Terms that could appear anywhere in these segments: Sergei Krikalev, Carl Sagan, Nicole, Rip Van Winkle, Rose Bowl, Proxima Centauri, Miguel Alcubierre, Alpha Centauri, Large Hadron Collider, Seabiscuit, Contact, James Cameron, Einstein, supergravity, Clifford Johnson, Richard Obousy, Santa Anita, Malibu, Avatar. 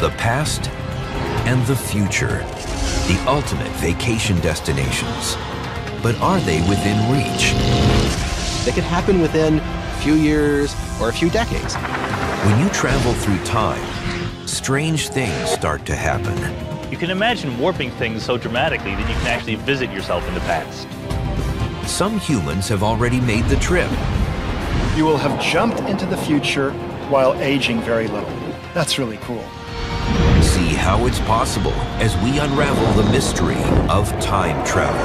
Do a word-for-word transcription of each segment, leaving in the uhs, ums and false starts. the past and the future, the ultimate vacation destinations. But are they within reach? They could happen within a few years or a few decades. When you travel through time, strange things start to happen. You can imagine warping things so dramatically that you can actually visit yourself in the past. Some humans have already made the trip. You will have jumped into the future while aging very little. That's really cool. See how it's possible as we unravel the mystery of time travel.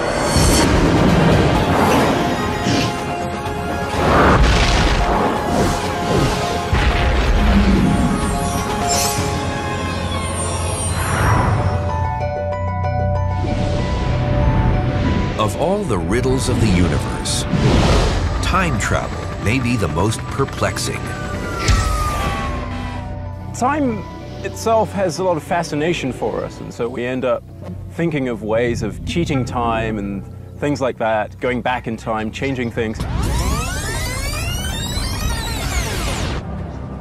Of all the riddles of the universe, time travel may be the most perplexing. Time itself has a lot of fascination for us, and so we end up thinking of ways of cheating time and things like that, going back in time, changing things.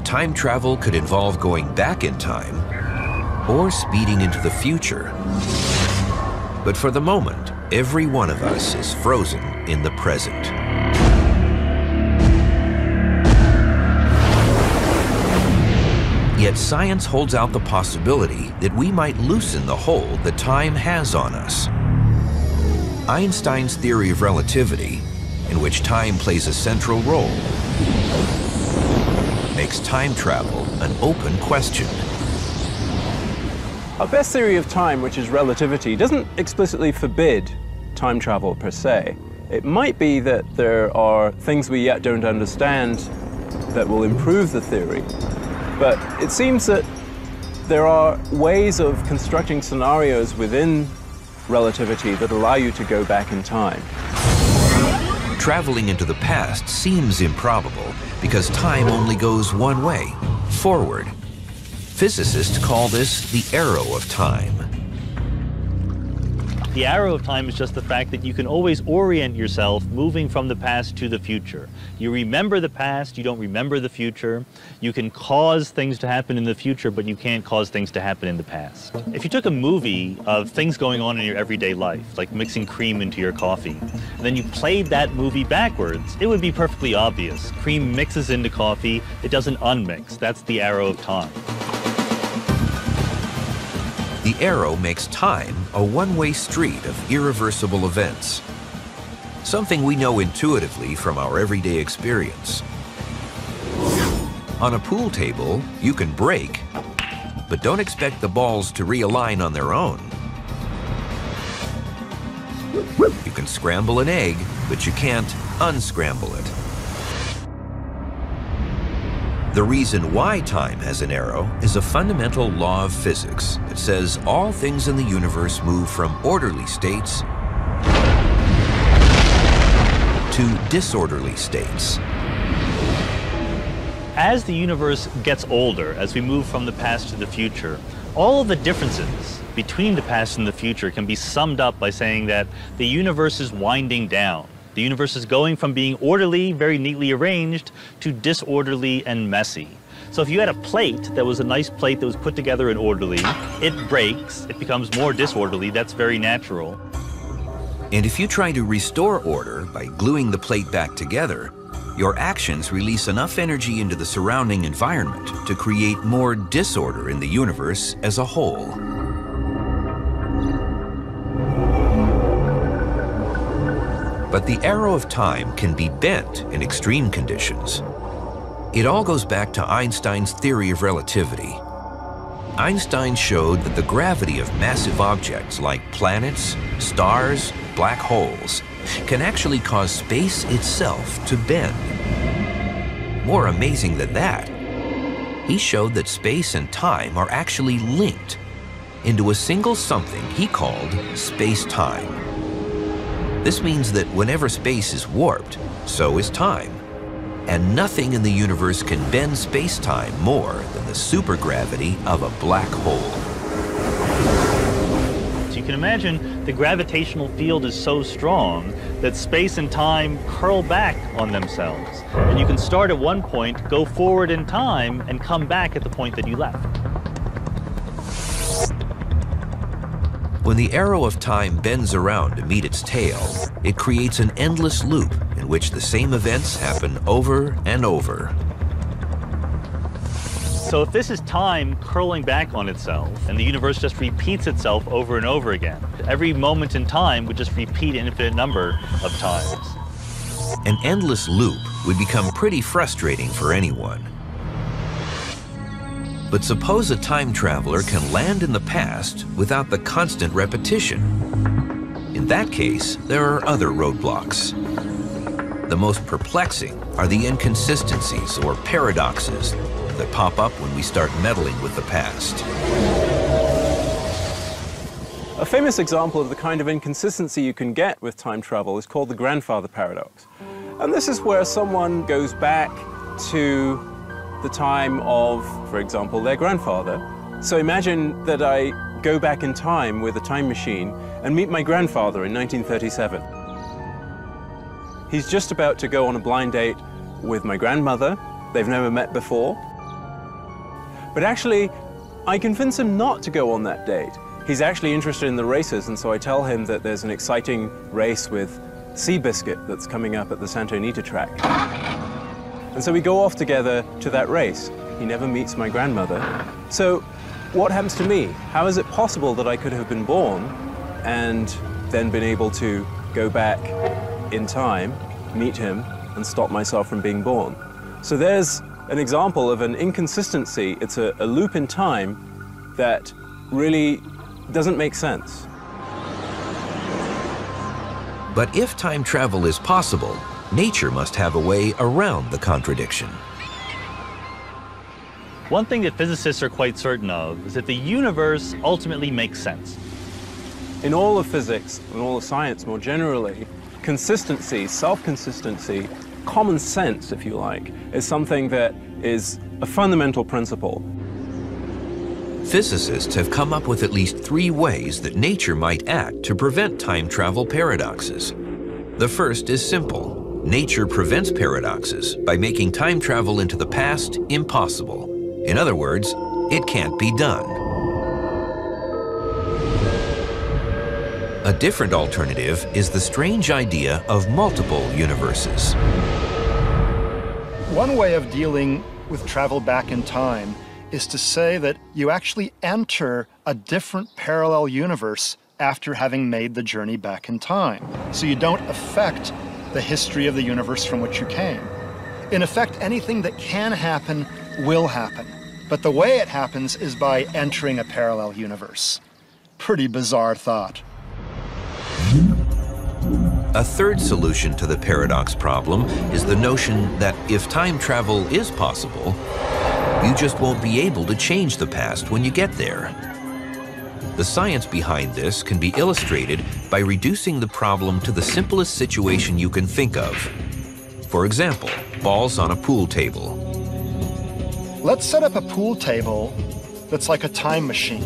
Time travel could involve going back in time or speeding into the future. But for the moment, every one of us is frozen in the present. Yet science holds out the possibility that we might loosen the hold that time has on us. Einstein's theory of relativity, in which time plays a central role, makes time travel an open question. Our best theory of time, which is relativity, doesn't explicitly forbid time travel per se. It might be that there are things we yet don't understand that will improve the theory. But it seems that there are ways of constructing scenarios within relativity that allow you to go back in time. Traveling into the past seems improbable because time only goes one way, forward. Physicists call this the arrow of time. The arrow of time is just the fact that you can always orient yourself moving from the past to the future. You remember the past, you don't remember the future. You can cause things to happen in the future, but you can't cause things to happen in the past. If you took a movie of things going on in your everyday life, like mixing cream into your coffee, and then you played that movie backwards, it would be perfectly obvious. Cream mixes into coffee, it doesn't unmix. That's the arrow of time. The arrow makes time a one-way street of irreversible events, something we know intuitively from our everyday experience. On a pool table, you can break, but don't expect the balls to realign on their own. You can scramble an egg, but you can't unscramble it. The reason why time has an arrow is a fundamental law of physics that says all things in the universe move from orderly states to disorderly states. As the universe gets older, as we move from the past to the future, all of the differences between the past and the future can be summed up by saying that the universe is winding down. The universe is going from being orderly, very neatly arranged, to disorderly and messy. So if you had a plate that was a nice plate that was put together and orderly, it breaks, it becomes more disorderly. That's very natural. And if you try to restore order by gluing the plate back together, your actions release enough energy into the surrounding environment to create more disorder in the universe as a whole. But the arrow of time can be bent in extreme conditions. It all goes back to Einstein's theory of relativity. Einstein showed that the gravity of massive objects like planets, stars, black holes can actually cause space itself to bend. More amazing than that, he showed that space and time are actually linked into a single something he called space-time. This means that whenever space is warped, so is time. And nothing in the universe can bend space-time more than the supergravity of a black hole. So you can imagine the gravitational field is so strong that space and time curl back on themselves. And you can start at one point, go forward in time, and come back at the point that you left. When the arrow of time bends around to meet its tail, it creates an endless loop in which the same events happen over and over. So if this is time curling back on itself, and the universe just repeats itself over and over again, every moment in time would just repeat an infinite number of times. An endless loop would become pretty frustrating for anyone. But suppose a time traveler can land in the past without the constant repetition. In that case, there are other roadblocks. The most perplexing are the inconsistencies or paradoxes that pop up when we start meddling with the past. A famous example of the kind of inconsistency you can get with time travel is called the grandfather paradox. And this is where someone goes back to the time of, for example, their grandfather. So imagine that I go back in time with a time machine and meet my grandfather in nineteen thirty-seven. He's just about to go on a blind date with my grandmother. They've never met before. But actually, I convince him not to go on that date. He's actually interested in the races, and so I tell him that there's an exciting race with Seabiscuit that's coming up at the Santa Anita track. And so we go off together to that race. He never meets my grandmother. So what happens to me? How is it possible that I could have been born and then been able to go back in time, meet him, and stop myself from being born? So there's an example of an inconsistency. It's a, a loop in time that really doesn't make sense. But if time travel is possible, nature must have a way around the contradiction. One thing that physicists are quite certain of is that the universe ultimately makes sense. In all of physics, and all of science more generally, consistency, self-consistency, common sense, if you like, is something that is a fundamental principle. Physicists have come up with at least three ways that nature might act to prevent time travel paradoxes. The first is simple. Nature prevents paradoxes by making time travel into the past impossible. In other words, it can't be done. A different alternative is the strange idea of multiple universes. One way of dealing with travel back in time is to say that you actually enter a different parallel universe after having made the journey back in time. So you don't affect the history of the universe from which you came. In effect, anything that can happen will happen. But the way it happens is by entering a parallel universe. Pretty bizarre thought. A third solution to the paradox problem is the notion that if time travel is possible, you just won't be able to change the past when you get there. The science behind this can be illustrated by reducing the problem to the simplest situation you can think of. For example, balls on a pool table. Let's set up a pool table that's like a time machine.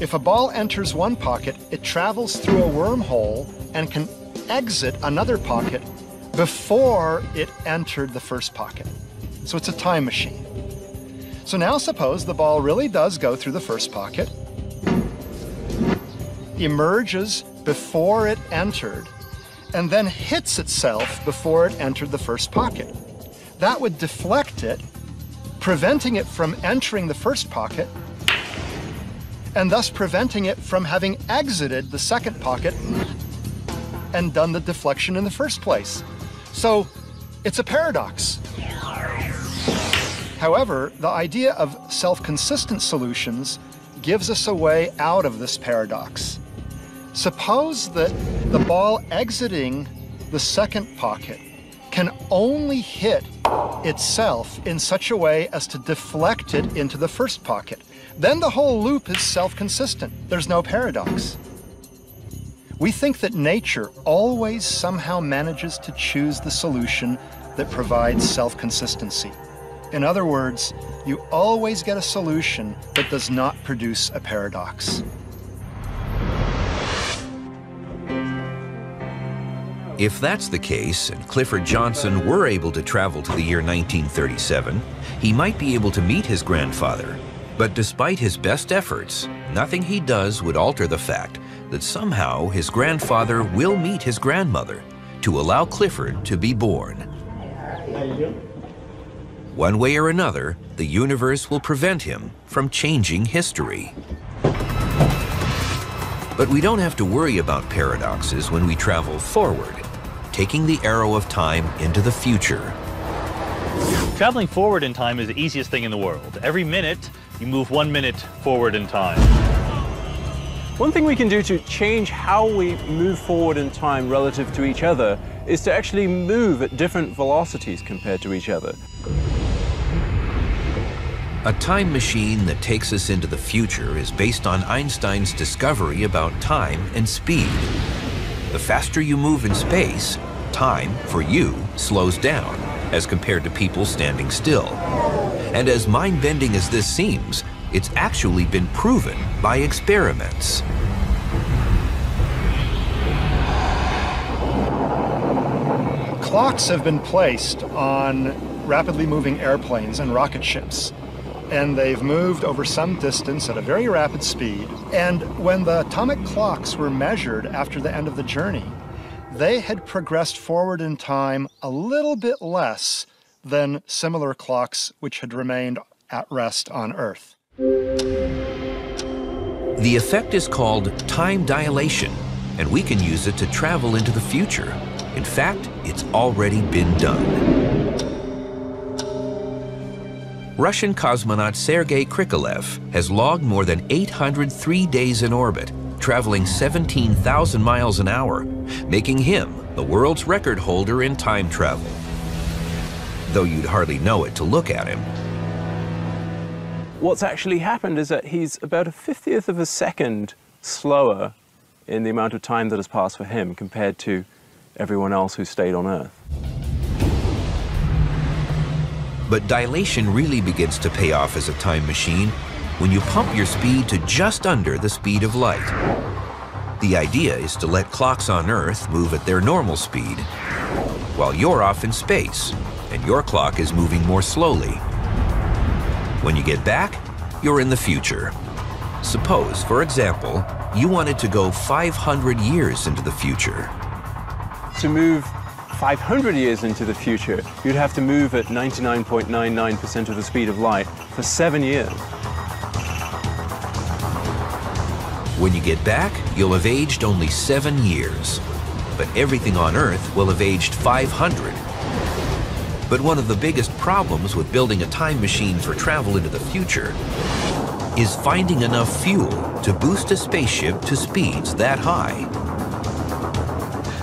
If a ball enters one pocket, it travels through a wormhole and can exit another pocket before it entered the first pocket. So it's a time machine. So now suppose the ball really does go through the first pocket, emerges before it entered, and then hits itself before it entered the first pocket. That would deflect it, preventing it from entering the first pocket, and thus preventing it from having exited the second pocket and done the deflection in the first place. So it's a paradox. However, the idea of self-consistent solutions gives us a way out of this paradox. Suppose that the ball exiting the second pocket can only hit itself in such a way as to deflect it into the first pocket. Then the whole loop is self-consistent. There's no paradox. We think that nature always somehow manages to choose the solution that provides self-consistency. In other words, you always get a solution that does not produce a paradox. If that's the case, and Clifford Johnson were able to travel to the year nineteen thirty-seven, he might be able to meet his grandfather, But despite his best efforts, nothing he does would alter the fact that somehow his grandfather will meet his grandmother to allow Clifford to be born. One way or another, the universe will prevent him from changing history. But we don't have to worry about paradoxes when we travel forward, taking the arrow of time into the future. Traveling forward in time is the easiest thing in the world. Every minute, you move one minute forward in time. One thing we can do to change how we move forward in time relative to each other is to actually move at different velocities compared to each other. A time machine that takes us into the future is based on Einstein's discovery about time and speed. The faster you move in space, time, for you, slows down as compared to people standing still. And as mind-bending as this seems, it's actually been proven by experiments. Clocks have been placed on rapidly moving airplanes and rocket ships, and they've moved over some distance at a very rapid speed. And when the atomic clocks were measured after the end of the journey, they had progressed forward in time a little bit less than similar clocks which had remained at rest on Earth. The effect is called time dilation, and we can use it to travel into the future. In fact, it's already been done. Russian cosmonaut Sergei Krikalev has logged more than eight hundred three days in orbit, traveling seventeen thousand miles an hour, making him the world's record holder in time travel. Though you'd hardly know it to look at him. What's actually happened is that he's about a fiftieth of a second slower in the amount of time that has passed for him compared to everyone else who stayed on Earth. But dilation really begins to pay off as a time machine when you pump your speed to just under the speed of light. The idea is to let clocks on Earth move at their normal speed, while you're off in space and your clock is moving more slowly. When you get back, you're in the future. Suppose, for example, you wanted to go five hundred years into the future. To move five hundred years into the future, you'd have to move at ninety-nine point nine nine percent of the speed of light for seven years. When you get back, you'll have aged only seven years, but everything on Earth will have aged five hundred. But one of the biggest problems with building a time machine for travel into the future is finding enough fuel to boost a spaceship to speeds that high.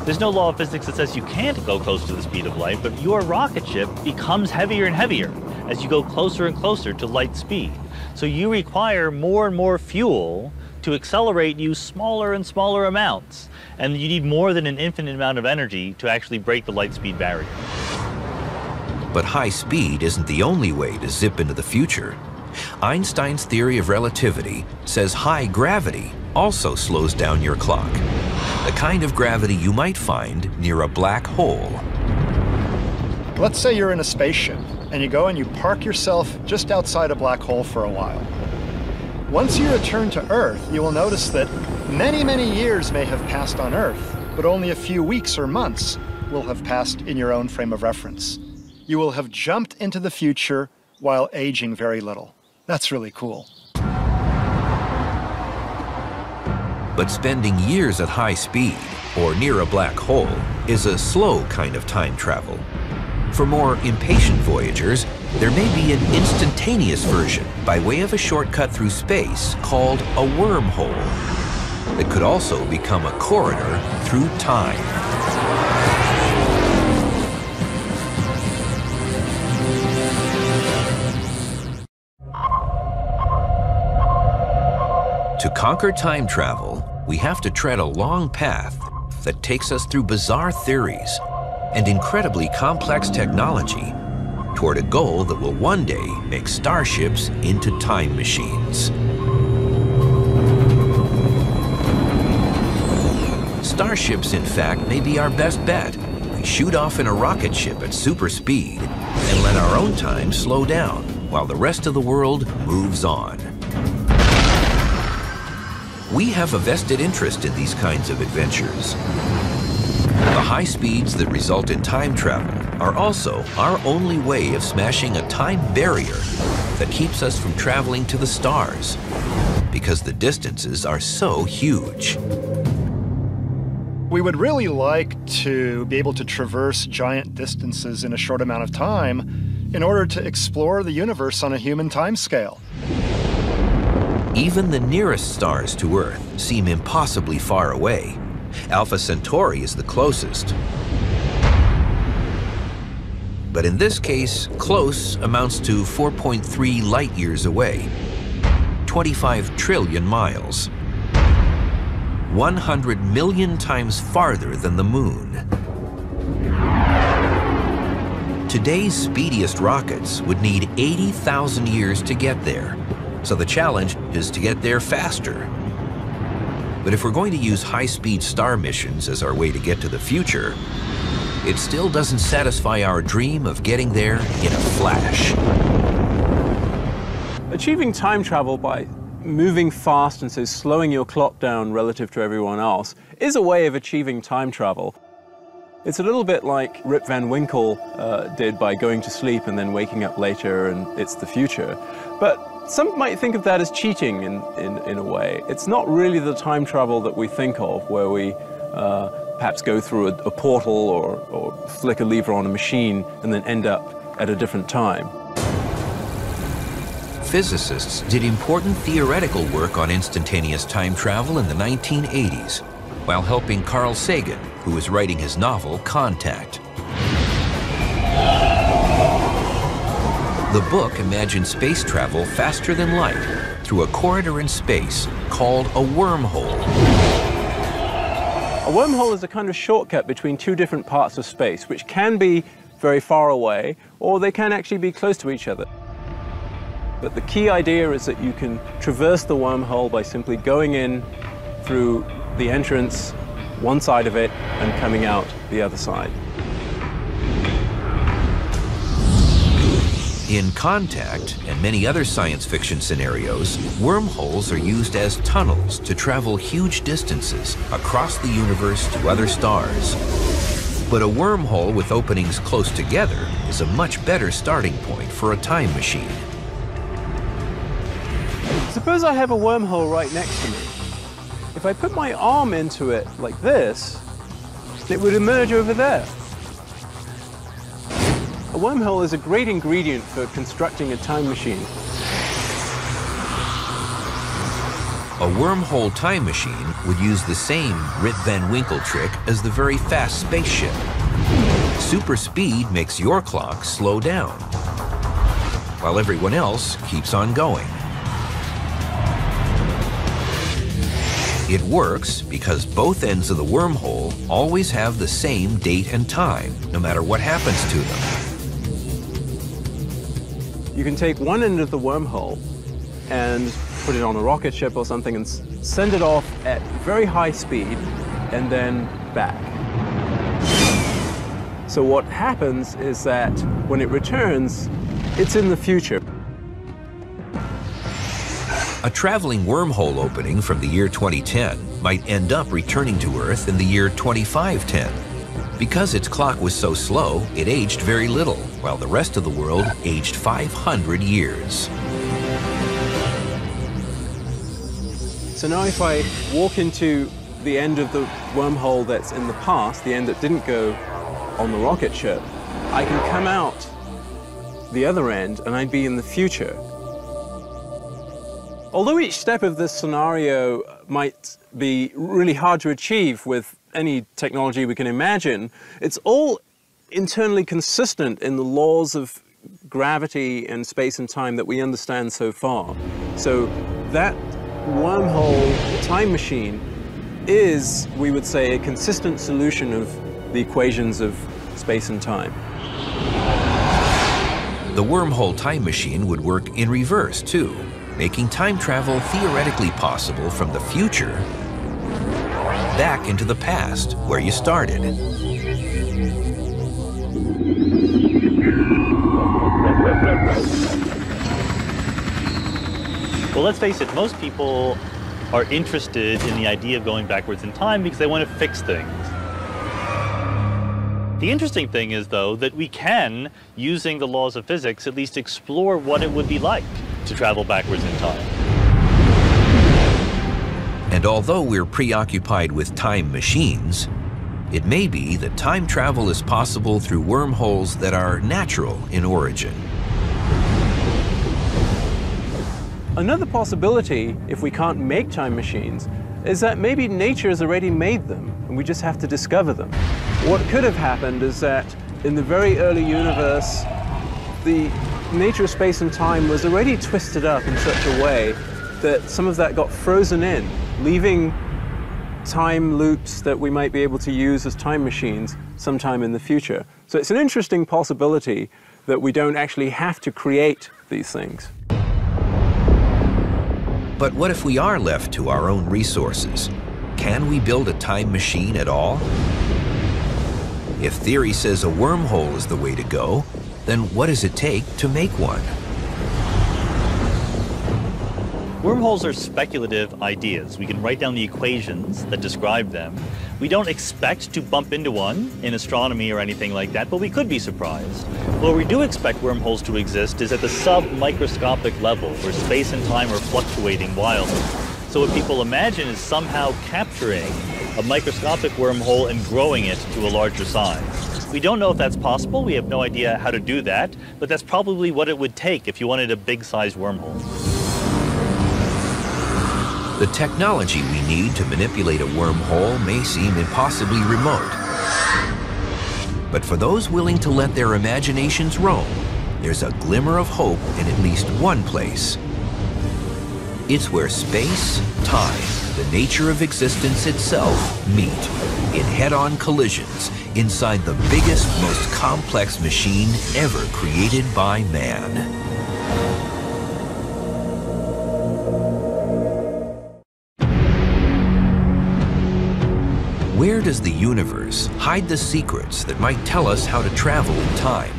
There's no law of physics that says you can't go close to the speed of light, but your rocket ship becomes heavier and heavier as you go closer and closer to light speed. So you require more and more fuel to accelerate you smaller and smaller amounts. And you need more than an infinite amount of energy to actually break the light speed barrier. But high speed isn't the only way to zip into the future. Einstein's theory of relativity says high gravity also slows down your clock. The kind of gravity you might find near a black hole. Let's say you're in a spaceship and you go and you park yourself just outside a black hole for a while. Once you return to Earth, you will notice that many, many years may have passed on Earth, but only a few weeks or months will have passed in your own frame of reference. You will have jumped into the future while aging very little. That's really cool. But spending years at high speed, or near a black hole, is a slow kind of time travel. For more impatient voyagers, there may be an instantaneous version by way of a shortcut through space called a wormhole. It could also become a corridor through time. To conquer time travel, we have to tread a long path that takes us through bizarre theories and incredibly complex technology toward a goal that will one day make starships into time machines. Starships, in fact, may be our best bet. We shoot off in a rocket ship at super speed and let our own time slow down. while the rest of the world moves on. We have a vested interest in these kinds of adventures. The high speeds that result in time travel are also our only way of smashing a time barrier that keeps us from traveling to the stars, because the distances are so huge. We would really like to be able to traverse giant distances in a short amount of time in order to explore the universe on a human timescale. Even the nearest stars to Earth seem impossibly far away. Alpha Centauri is the closest. But in this case, close amounts to four point three light years away, twenty-five trillion miles, one hundred million times farther than the moon. Today's speediest rockets would need eighty thousand years to get there, so the challenge is to get there faster. But if we're going to use high-speed star missions as our way to get to the future, it still doesn't satisfy our dream of getting there in a flash. Achieving time travel by moving fast and so slowing your clock down relative to everyone else is a way of achieving time travel. It's a little bit like Rip Van Winkle uh, did by going to sleep and then waking up later and it's the future. But some might think of that as cheating in, in, in a way. It's not really the time travel that we think of where we uh, perhaps go through a, a portal or, or flick a lever on a machine and then end up at a different time. Physicists did important theoretical work on instantaneous time travel in the nineteen eighties while helping Carl Sagan, who was writing his novel, Contact. The book imagined space travel faster than light through a corridor in space called a wormhole. A wormhole is a kind of shortcut between two different parts of space, which can be very far away, or they can actually be close to each other. But the key idea is that you can traverse the wormhole by simply going in through the entrance, one side of it, and coming out the other side. In Contact and many other science fiction scenarios, wormholes are used as tunnels to travel huge distances across the universe to other stars. But a wormhole with openings close together is a much better starting point for a time machine. Suppose I have a wormhole right next to me. If I put my arm into it like this, it would emerge over there. A wormhole is a great ingredient for constructing a time machine. A wormhole time machine would use the same Rip Van Winkle trick as the very fast spaceship. Super speed makes your clock slow down, while everyone else keeps on going. It works because both ends of the wormhole always have the same date and time, no matter what happens to them. You can take one end of the wormhole and put it on a rocket ship or something and send it off at very high speed and then back. So what happens is that when it returns, it's in the future. A traveling wormhole opening from the year twenty ten might end up returning to Earth in the year twenty-five ten. Because its clock was so slow, it aged very little, while the rest of the world aged five hundred years. So now if I walk into the end of the wormhole that's in the past, the end that didn't go on the rocket ship, I can come out the other end and I'd be in the future. Although each step of this scenario might be really hard to achieve with any technology we can imagine, it's all internally consistent in the laws of gravity and space and time that we understand so far. So that wormhole time machine is, we would say, a consistent solution of the equations of space and time. The wormhole time machine would work in reverse too, making time travel theoretically possible from the future back into the past where you started. Well, let's face it, most people are interested in the idea of going backwards in time because they want to fix things. The interesting thing is, though, that we can, using the laws of physics, at least explore what it would be like to travel backwards in time. And although we're preoccupied with time machines, it may be that time travel is possible through wormholes that are natural in origin. Another possibility, if we can't make time machines, is that maybe nature has already made them, and we just have to discover them. What could have happened is that in the very early universe, the nature of space and time was already twisted up in such a way that some of that got frozen in, leaving time loops that we might be able to use as time machines sometime in the future. So it's an interesting possibility that we don't actually have to create these things. But what if we are left to our own resources? Can we build a time machine at all? If theory says a wormhole is the way to go, then what does it take to make one? Wormholes are speculative ideas. We can write down the equations that describe them. We don't expect to bump into one in astronomy or anything like that, but we could be surprised. What we do expect wormholes to exist is at the sub-microscopic level, where space and time are fluctuating wildly. So what people imagine is somehow capturing a microscopic wormhole and growing it to a larger size. We don't know if that's possible. We have no idea how to do that, but that's probably what it would take if you wanted a big-sized wormhole. The technology we need to manipulate a wormhole may seem impossibly remote. But for those willing to let their imaginations roam, there's a glimmer of hope in at least one place. It's where space, time, the nature of existence itself meet in head-on collisions inside the biggest, most complex machine ever created by man. Where does the universe hide the secrets that might tell us how to travel in time?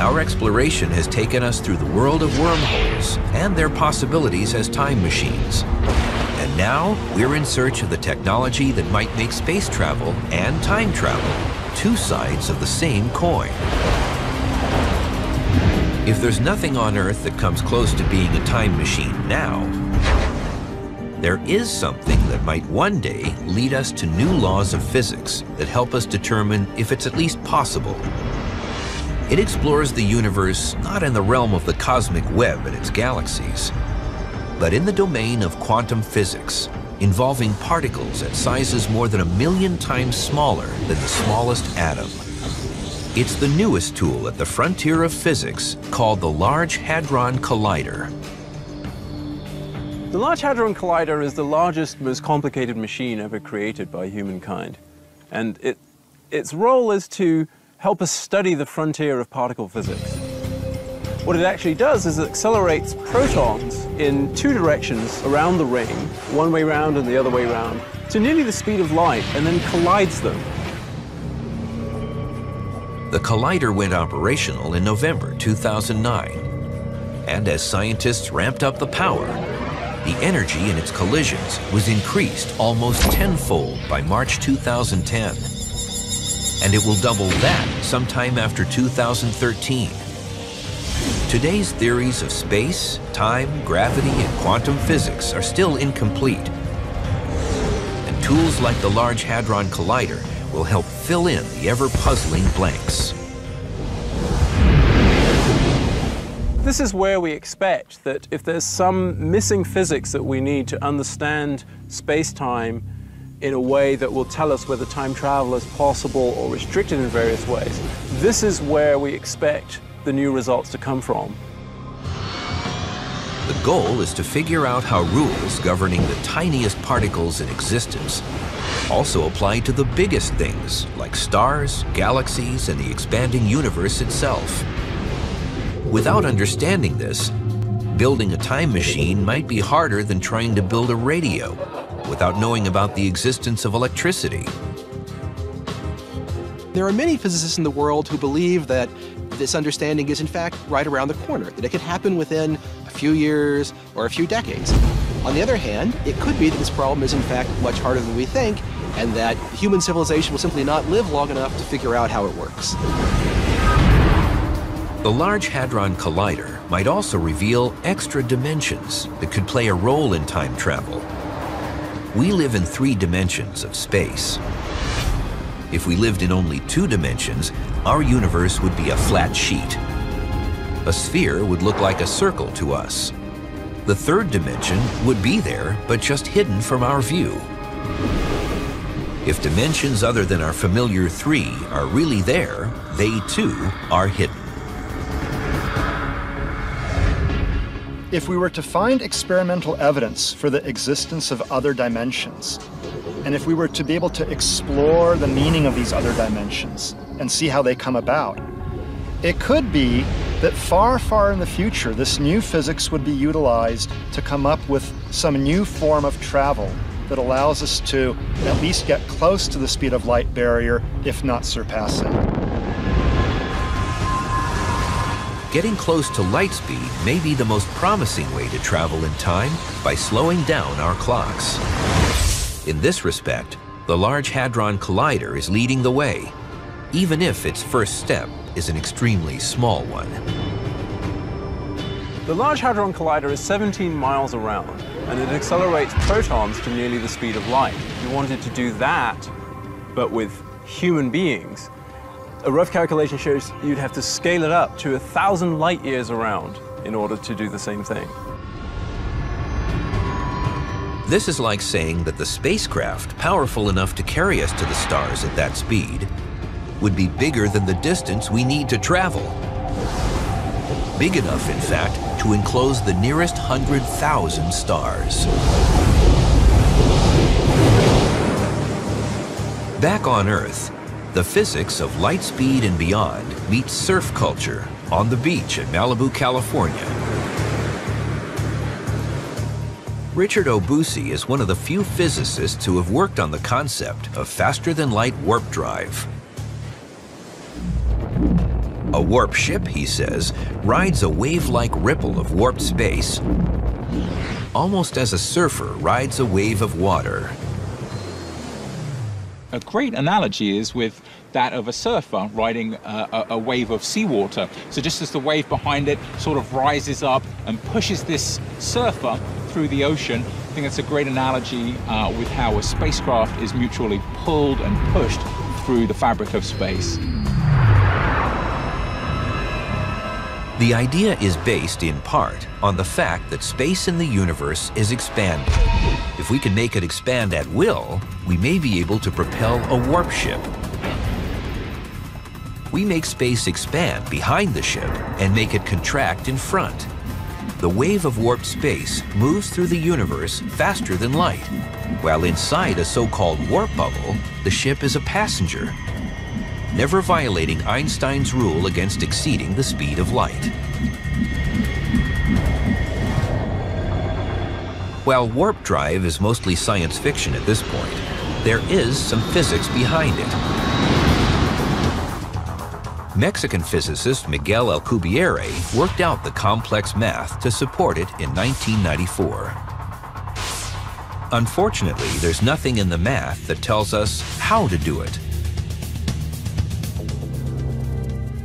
Our exploration has taken us through the world of wormholes and their possibilities as time machines. And now we're in search of the technology that might make space travel and time travel two sides of the same coin. If there's nothing on Earth that comes close to being a time machine now, there is something that might one day lead us to new laws of physics that help us determine if it's at least possible. It explores the universe not in the realm of the cosmic web and its galaxies, but in the domain of quantum physics, involving particles at sizes more than a million times smaller than the smallest atom. It's the newest tool at the frontier of physics, called the Large Hadron Collider. The Large Hadron Collider is the largest, most complicated machine ever created by humankind. And it, its role is to help us study the frontier of particle physics. What it actually does is it accelerates protons in two directions around the ring, one way round and the other way round, to nearly the speed of light, and then collides them. The collider went operational in November two thousand nine. And as scientists ramped up the power, the energy in its collisions was increased almost tenfold by March two thousand ten. And it will double that sometime after two thousand thirteen. Today's theories of space, time, gravity, and quantum physics are still incomplete. And tools like the Large Hadron Collider will help fill in the ever-puzzling blanks. This is where we expect that if there's some missing physics that we need to understand space-time in a way that will tell us whether time travel is possible or restricted in various ways, this is where we expect the new results to come from. The goal is to figure out how rules governing the tiniest particles in existence also apply to the biggest things like stars, galaxies, and the expanding universe itself. Without understanding this, building a time machine might be harder than trying to build a radio without knowing about the existence of electricity. There are many physicists in the world who believe that this understanding is in fact right around the corner, that it could happen within a few years or a few decades. On the other hand, it could be that this problem is in fact much harder than we think, and that human civilization will simply not live long enough to figure out how it works. The Large Hadron Collider might also reveal extra dimensions that could play a role in time travel. We live in three dimensions of space. If we lived in only two dimensions, our universe would be a flat sheet. A sphere would look like a circle to us. The third dimension would be there, but just hidden from our view. If dimensions other than our familiar three are really there, they too are hidden. If we were to find experimental evidence for the existence of other dimensions, and if we were to be able to explore the meaning of these other dimensions and see how they come about, it could be that far, far in the future, this new physics would be utilized to come up with some new form of travel that allows us to at least get close to the speed of light barrier, if not surpass it. Getting close to light speed may be the most promising way to travel in time by slowing down our clocks. In this respect, the Large Hadron Collider is leading the way, even if its first step is an extremely small one. The Large Hadron Collider is seventeen miles around, and it accelerates protons to nearly the speed of light. If you wanted to do that, but with human beings, a rough calculation shows you'd have to scale it up to a thousand light years around in order to do the same thing. This is like saying that the spacecraft powerful enough to carry us to the stars at that speed would be bigger than the distance we need to travel. Big enough, in fact, to enclose the nearest hundred thousand stars. Back on Earth, the physics of light speed and beyond meets surf culture on the beach at Malibu, California. Richard Obousy is one of the few physicists who have worked on the concept of faster-than-light warp drive. A warp ship, he says, rides a wave-like ripple of warped space, almost as a surfer rides a wave of water. A great analogy is with that of a surfer riding a, a, a wave of seawater. So just as the wave behind it sort of rises up and pushes this surfer through the ocean, I think that's a great analogy uh, with how a spacecraft is mutually pulled and pushed through the fabric of space. The idea is based in part on the fact that space in the universe is expanding. If we can make it expand at will, we may be able to propel a warp ship. We make space expand behind the ship and make it contract in front. The wave of warped space moves through the universe faster than light, while inside a so-called warp bubble, the ship is a passenger, never violating Einstein's rule against exceeding the speed of light. While warp drive is mostly science fiction at this point, there is some physics behind it. Mexican physicist Miguel Alcubierre worked out the complex math to support it in nineteen ninety-four. Unfortunately, there's nothing in the math that tells us how to do it.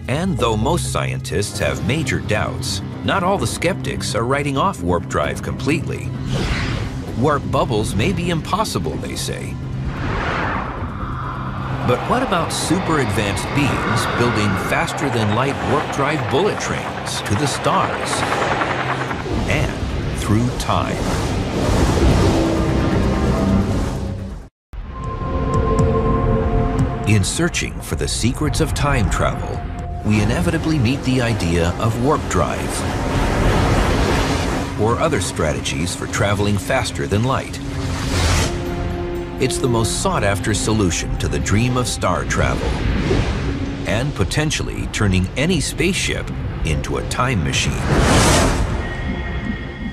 And though most scientists have major doubts, not all the skeptics are writing off warp drive completely. Warp bubbles may be impossible, they say. But what about super advanced beings building faster-than-light warp drive bullet trains to the stars and through time? In searching for the secrets of time travel, we inevitably meet the idea of warp drive or other strategies for traveling faster than light. It's the most sought-after solution to the dream of star travel and potentially turning any spaceship into a time machine.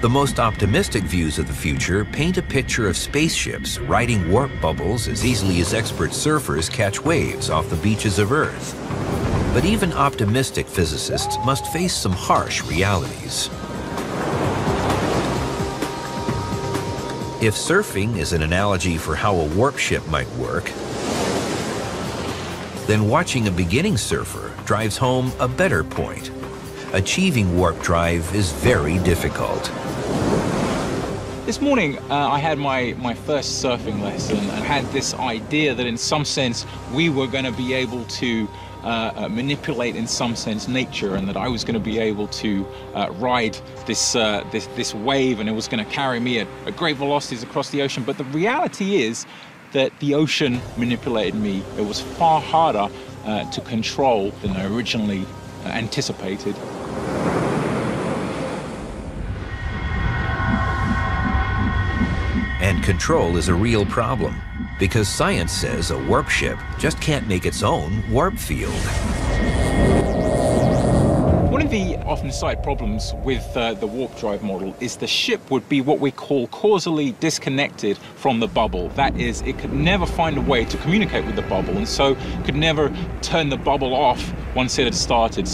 The most optimistic views of the future paint a picture of spaceships riding warp bubbles as easily as expert surfers catch waves off the beaches of Earth. But even optimistic physicists must face some harsh realities. If surfing is an analogy for how a warp ship might work, then watching a beginning surfer drives home a better point. Achieving warp drive is very difficult. This morning, uh, I had my, my first surfing lesson and had this idea that in some sense, we were going to be able to Uh, uh, manipulate in some sense nature, and that I was going to be able to uh, ride this, uh, this this wave, and it was going to carry me at, at great velocities across the ocean. But the reality is that the ocean manipulated me. It was far harder uh, to control than I originally uh, anticipated. And control is a real problem, because science says a warp ship just can't make its own warp field. One of the often cited problems with uh, the warp drive model is the ship would be what we call causally disconnected from the bubble. That is, it could never find a way to communicate with the bubble, and so could never turn the bubble off once it had started.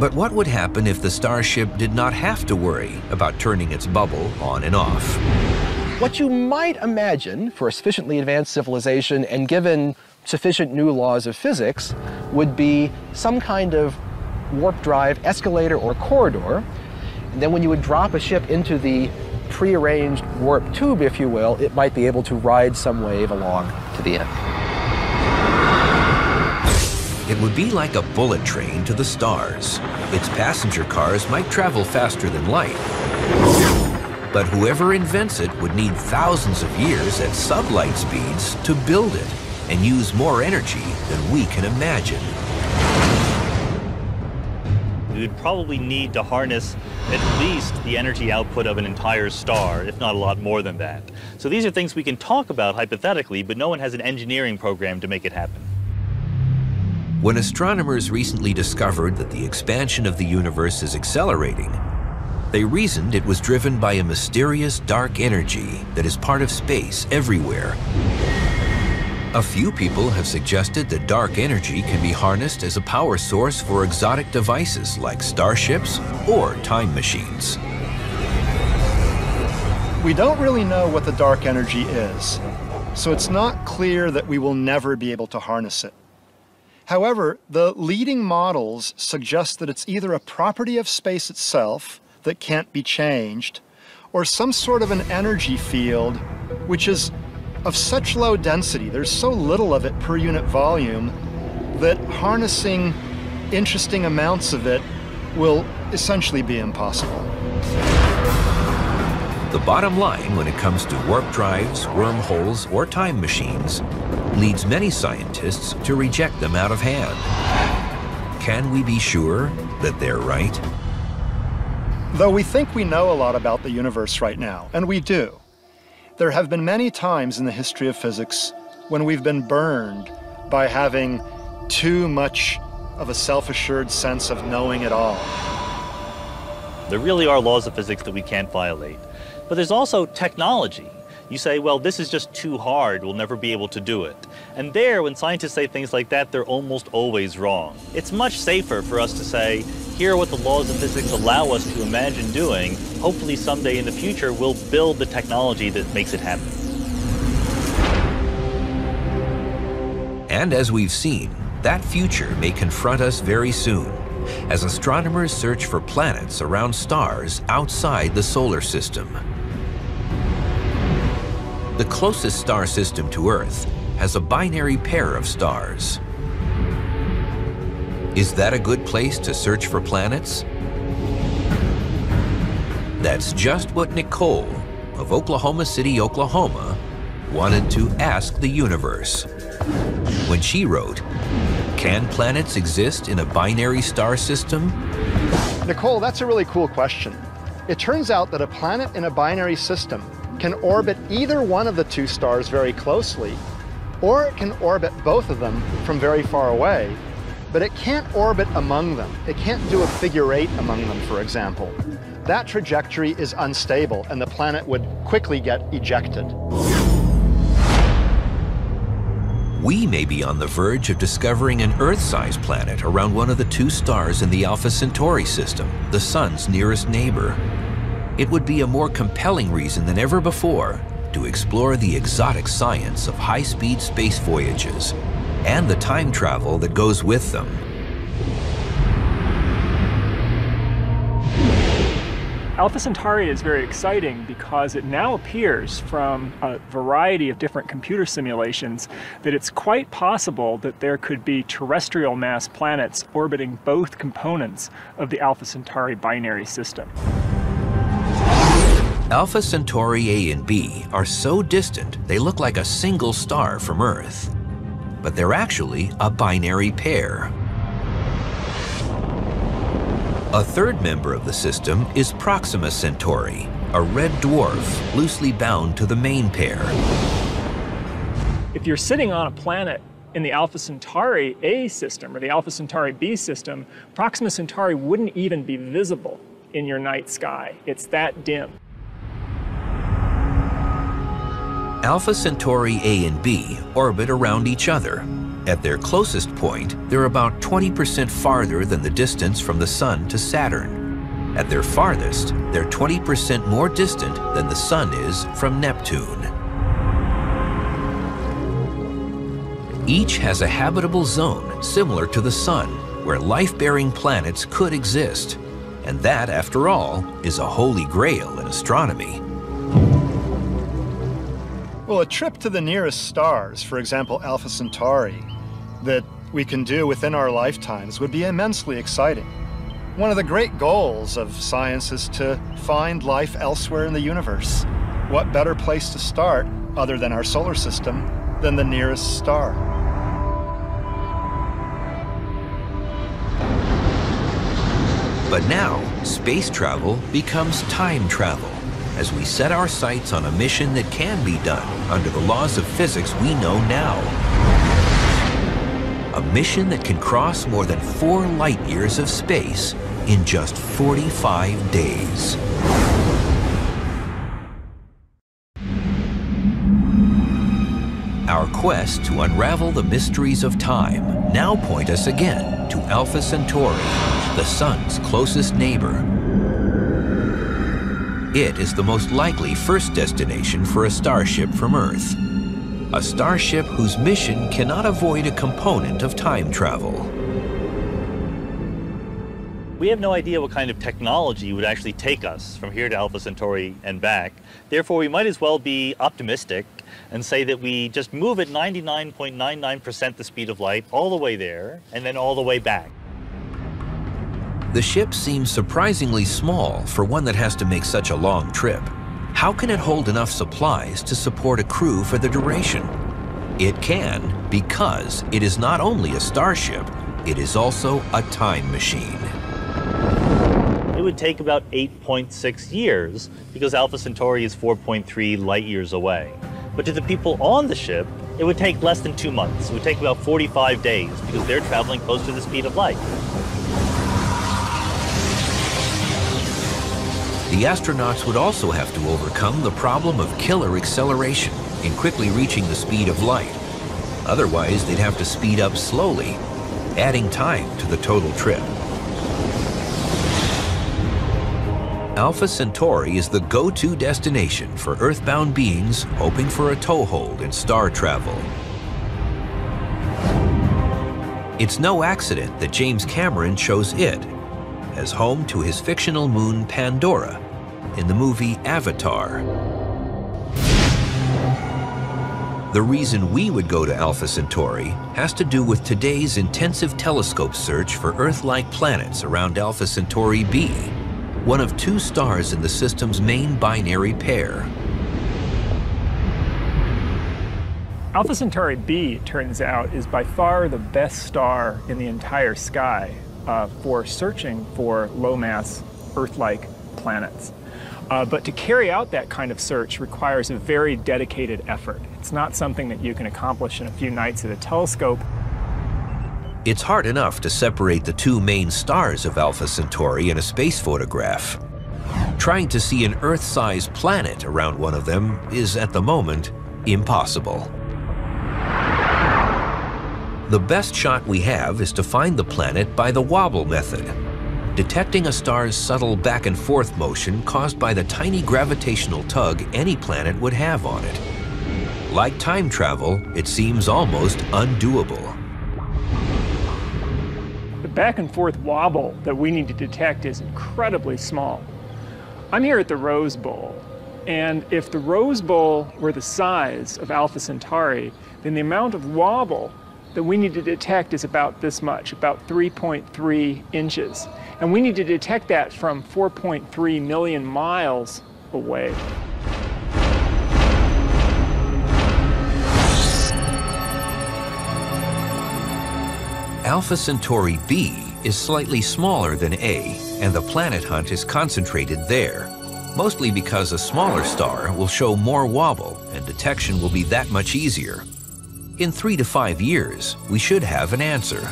But what would happen if the starship did not have to worry about turning its bubble on and off? What you might imagine for a sufficiently advanced civilization and given sufficient new laws of physics would be some kind of warp drive escalator or corridor. And then when you would drop a ship into the prearranged warp tube, if you will, it might be able to ride some wave along to the end. It would be like a bullet train to the stars. Its passenger cars might travel faster than light. But whoever invents it would need thousands of years at sublight speeds to build it and use more energy than we can imagine. You'd probably need to harness at least the energy output of an entire star, if not a lot more than that. So these are things we can talk about hypothetically, but no one has an engineering program to make it happen. When astronomers recently discovered that the expansion of the universe is accelerating, they reasoned it was driven by a mysterious dark energy that is part of space everywhere. A few people have suggested that dark energy can be harnessed as a power source for exotic devices like starships or time machines. We don't really know what the dark energy is, so it's not clear that we will never be able to harness it. However, the leading models suggest that it's either a property of space itself that can't be changed, or some sort of an energy field which is of such low density, there's so little of it per unit volume, that harnessing interesting amounts of it will essentially be impossible. The bottom line when it comes to warp drives, wormholes, or time machines leads many scientists to reject them out of hand. Can we be sure that they're right? Though we think we know a lot about the universe right now, and we do, there have been many times in the history of physics when we've been burned by having too much of a self-assured sense of knowing it all. There really are laws of physics that we can't violate, but there's also technology. You say, well, this is just too hard, we'll never be able to do it. And there, when scientists say things like that, they're almost always wrong. It's much safer for us to say, here are what the laws of physics allow us to imagine doing. Hopefully someday in the future, we'll build the technology that makes it happen. And as we've seen, that future may confront us very soon, as astronomers search for planets around stars outside the solar system. The closest star system to Earth has a binary pair of stars. Is that a good place to search for planets? That's just what Nicole of Oklahoma City, Oklahoma, wanted to ask the universe when she wrote, "Can planets exist in a binary star system?" Nicole, that's a really cool question. It turns out that a planet in a binary system can orbit either one of the two stars very closely, or it can orbit both of them from very far away, but it can't orbit among them. It can't do a figure eight among them, for example. That trajectory is unstable, and the planet would quickly get ejected. we may be on the verge of discovering an Earth-sized planet around one of the two stars in the Alpha Centauri system, the Sun's nearest neighbor. It would be a more compelling reason than ever before to explore the exotic science of high-speed space voyages and the time travel that goes with them. Alpha Centauri is very exciting because it now appears from a variety of different computer simulations that it's quite possible that there could be terrestrial mass planets orbiting both components of the Alpha Centauri binary system. Alpha Centauri A and B are so distant they look like a single star from Earth, but they're actually a binary pair. A third member of the system is Proxima Centauri, a red dwarf loosely bound to the main pair. If you're sitting on a planet in the Alpha Centauri A system or the Alpha Centauri B system, Proxima Centauri wouldn't even be visible in your night sky. It's that dim. Alpha Centauri A and B orbit around each other. At their closest point, they're about twenty percent farther than the distance from the Sun to Saturn. At their farthest, they're twenty percent more distant than the Sun is from Neptune. Each has a habitable zone similar to the Sun, where life-bearing planets could exist. And that, after all, is a holy grail in astronomy. Well, a trip to the nearest stars, for example, Alpha Centauri, that we can do within our lifetimes would be immensely exciting. One of the great goals of science is to find life elsewhere in the universe. What better place to start, other than our solar system, than the nearest star? But now, space travel becomes time travel, as we set our sights on a mission that can be done under the laws of physics we know now. A mission that can cross more than four light years of space in just forty-five days. Our quest to unravel the mysteries of time now points us again to Alpha Centauri, the Sun's closest neighbor. It is the most likely first destination for a starship from Earth. A starship whose mission cannot avoid a component of time travel. We have no idea what kind of technology would actually take us from here to Alpha Centauri and back. Therefore, we might as well be optimistic and say that we just move at ninety-nine point nine nine percent the speed of light all the way there and then all the way back. The ship seems surprisingly small for one that has to make such a long trip. How can it hold enough supplies to support a crew for the duration? It can, because it is not only a starship, it is also a time machine. It would take about eight point six years, because Alpha Centauri is four point three light years away. But to the people on the ship, it would take less than two months. It would take about forty-five days, because they're traveling close to the speed of light. The astronauts would also have to overcome the problem of killer acceleration in quickly reaching the speed of light. Otherwise, they'd have to speed up slowly, adding time to the total trip. Alpha Centauri is the go-to destination for Earthbound beings hoping for a toehold in star travel. It's no accident that James Cameron chose it as home to his fictional moon Pandora in the movie Avatar. The reason we would go to Alpha Centauri has to do with today's intensive telescope search for Earth-like planets around Alpha Centauri B, one of two stars in the system's main binary pair. Alpha Centauri B, it turns out, is by far the best star in the entire sky Uh, for searching for low-mass, Earth-like planets. Uh, but to carry out that kind of search requires a very dedicated effort. It's not something that you can accomplish in a few nights at a telescope. It's hard enough to separate the two main stars of Alpha Centauri in a space photograph. Trying to see an Earth-sized planet around one of them is, at the moment, impossible. The best shot we have is to find the planet by the wobble method, detecting a star's subtle back and forth motion caused by the tiny gravitational tug any planet would have on it. Like time travel, it seems almost undoable. The back and forth wobble that we need to detect is incredibly small. I'm here at the Rose Bowl, and if the Rose Bowl were the size of Alpha Centauri, then the amount of wobble that we need to detect is about this much, about three point three inches. And we need to detect that from four point three million miles away. Alpha Centauri B is slightly smaller than A, and the planet hunt is concentrated there, mostly because a smaller star will show more wobble and detection will be that much easier. In three to five years, we should have an answer.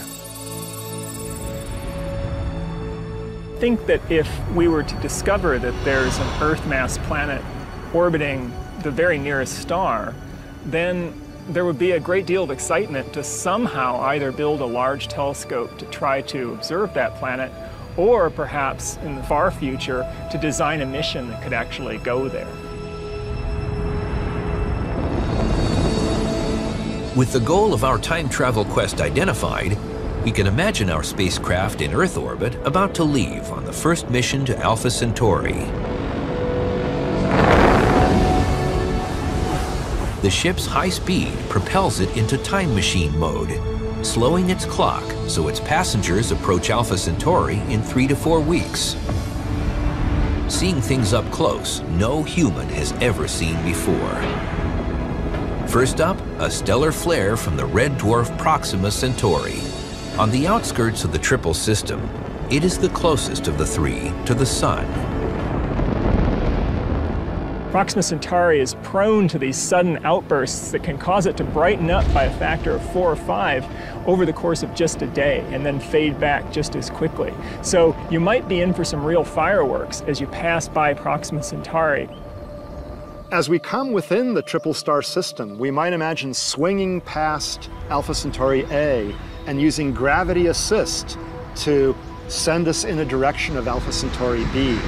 I think that if we were to discover that there's an Earth mass planet orbiting the very nearest star, then there would be a great deal of excitement to somehow either build a large telescope to try to observe that planet, or perhaps in the far future, to design a mission that could actually go there. With the goal of our time travel quest identified, we can imagine our spacecraft in Earth orbit about to leave on the first mission to Alpha Centauri. The ship's high speed propels it into time machine mode, slowing its clock so its passengers approach Alpha Centauri in three to four weeks. Seeing things up close no human has ever seen before. First up, a stellar flare from the red dwarf Proxima Centauri. On the outskirts of the triple system, it is the closest of the three to the Sun. Proxima Centauri is prone to these sudden outbursts that can cause it to brighten up by a factor of four or five over the course of just a day and then fade back just as quickly. So you might be in for some real fireworks as you pass by Proxima Centauri. As we come within the triple star system, we might imagine swinging past Alpha Centauri A and using gravity assist to send us in a direction of Alpha Centauri B.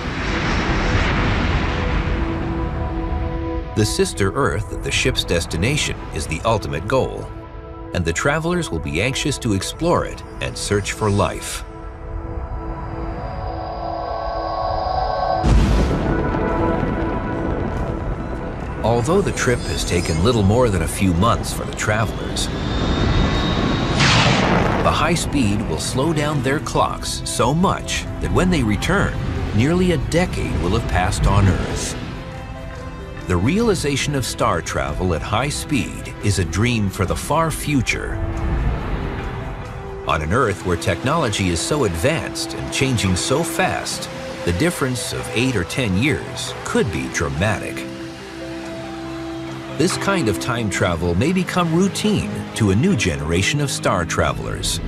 The sister Earth at the ship's destination is the ultimate goal, and the travelers will be anxious to explore it and search for life. Although the trip has taken little more than a few months for the travelers, the high speed will slow down their clocks so much that when they return, nearly a decade will have passed on Earth. The realization of star travel at high speed is a dream for the far future. On an Earth where technology is so advanced and changing so fast, the difference of eight or ten years could be dramatic. This kind of time travel may become routine to a new generation of star travelers.